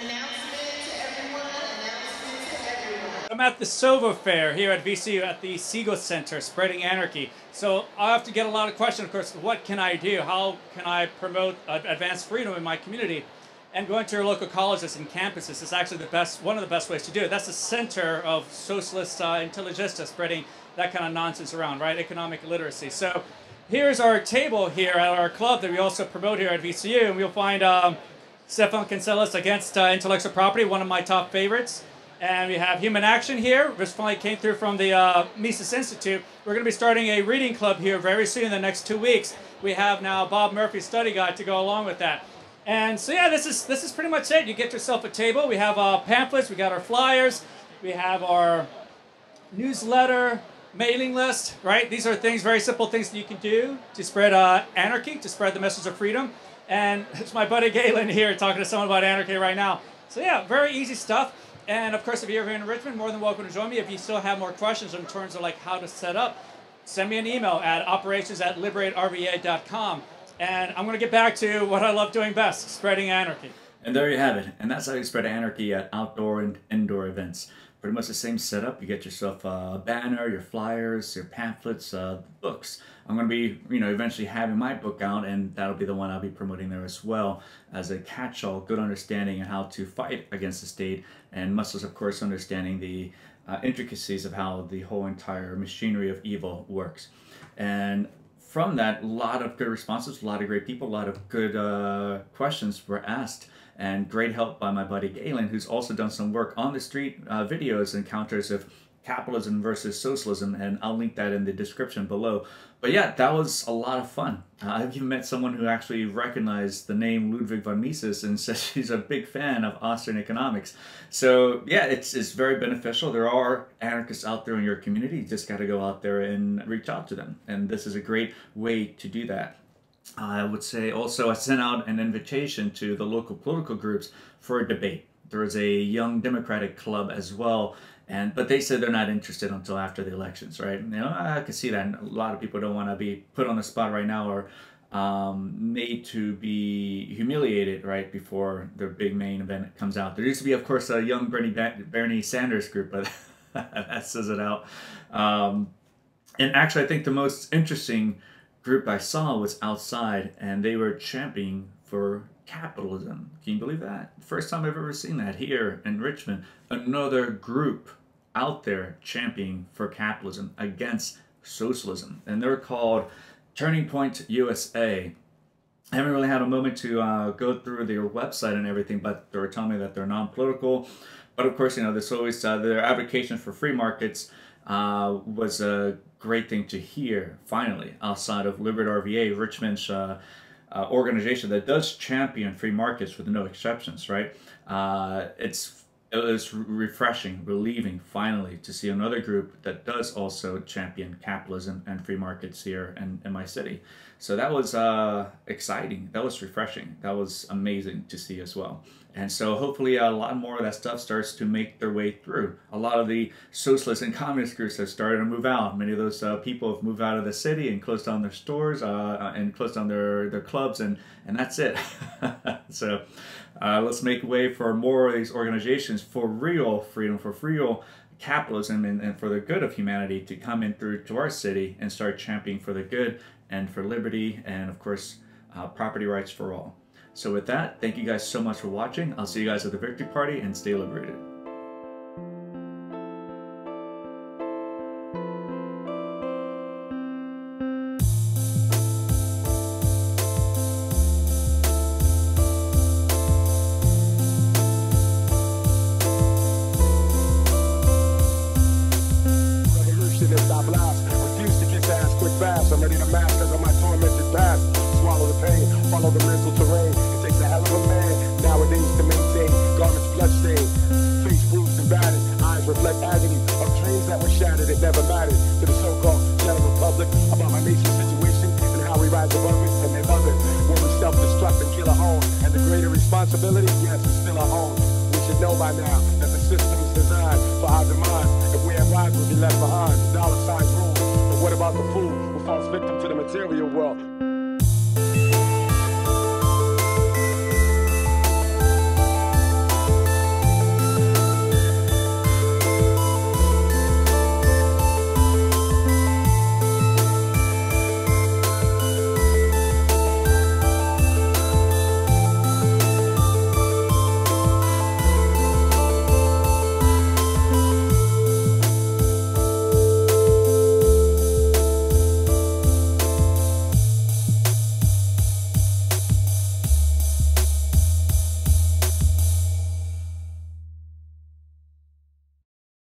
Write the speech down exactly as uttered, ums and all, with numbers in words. Announcement to everyone, announcement to everyone. I'm at the SOVO fair here at V C U at the Siegel Center, Spreading Anarchy. So I have to get a lot of questions, of course, what can I do? How can I promote uh, advanced freedom in my community? And going to your local colleges and campuses is actually the best, one of the best ways to do it. That's the center of socialist uh, intelligentsia, spreading that kind of nonsense around, right? Economic literacy. So here's our table here at our club that we also promote here at V C U. And we'll find um, Stephon Kinsella's Against uh, Intellectual Property, one of my top favorites. And we have Human Action here, which finally came through from the uh, Mises Institute. We're going to be starting a reading club here very soon, in the next two weeks. We have now Bob Murphy's study guide to go along with that. And so yeah, this is this is pretty much it. You get yourself a table. We have uh, pamphlets, we got our flyers, we have our newsletter, mailing list, right? These are things, very simple things that you can do to spread uh, anarchy, to spread the message of freedom. And it's my buddy Galen here talking to someone about anarchy right now. So yeah, very easy stuff. And of course, if you're here in Richmond, more than welcome to join me. If you still have more questions in terms of like how to set up, send me an email at operations at liberate R V A dot com. And I'm going to get back to what I love doing best, spreading anarchy. And there you have it. And that's how you spread anarchy at outdoor and indoor events. Pretty much the same setup. You get yourself a banner, your flyers, your pamphlets, uh, books. I'm going to be, you know, eventually having my book out, and that'll be the one I'll be promoting there as well, as a catch-all, good understanding of how to fight against the state, and Muscles, of course, understanding the uh, intricacies of how the whole entire machinery of evil works. And from that, a lot of good responses, a lot of great people, a lot of good uh, questions were asked, and great help by my buddy Galen, who's also done some work on the street uh, videos and encounters of capitalism versus socialism, and I'll link that in the description below. But yeah, that was a lot of fun. Uh, I've even met someone who actually recognized the name Ludwig von Mises and says she's a big fan of Austrian Economics. So yeah, it's, it's very beneficial. There are anarchists out there in your community. You just got to go out there and reach out to them. And this is a great way to do that. I would say also I sent out an invitation to the local political groups for a debate. There is a Young Democratic Club as well. And, but they said they're not interested until after the elections, right? You know, I can see that. And a lot of people don't want to be put on the spot right now, or um, made to be humiliated right before their big main event comes out. There used to be, of course, a Young Bernie, Bernie Sanders group, but that says it out. Um, and actually, I think the most interesting group I saw was outside, and they were championing for capitalism. Can you believe that? First time I've ever seen that here in Richmond. Another group out there championing for capitalism against socialism, and they're called Turning Point U S A. I haven't really had a moment to uh, go through their website and everything, but they're telling me that they're non-political. But of course, you know, there's always uh, their advocacy for free markets uh, was a great thing to hear finally outside of Liberate R V A, Richmond's Uh, Uh, organization that does champion free markets with no exceptions, right? Uh, it's it was refreshing, relieving, finally, to see another group that does also champion capitalism and free markets here in, in my city. So that was uh, exciting. That was refreshing. That was amazing to see as well. And so hopefully a lot more of that stuff starts to make their way through. A lot of the socialist and communist groups have started to move out. Many of those uh, people have moved out of the city and closed down their stores uh, and closed down their, their clubs, and, and that's it. So uh, let's make way for more of these organizations for real freedom, for real capitalism, and, and for the good of humanity to come in through to our city and start championing for the good and for liberty and, of course, uh, property rights for all. So with that, thank you guys so much for watching. I'll see you guys at the victory party, and stay liberated. Left behind, the dollar sign rule. But what about the fool who falls victim to the material world?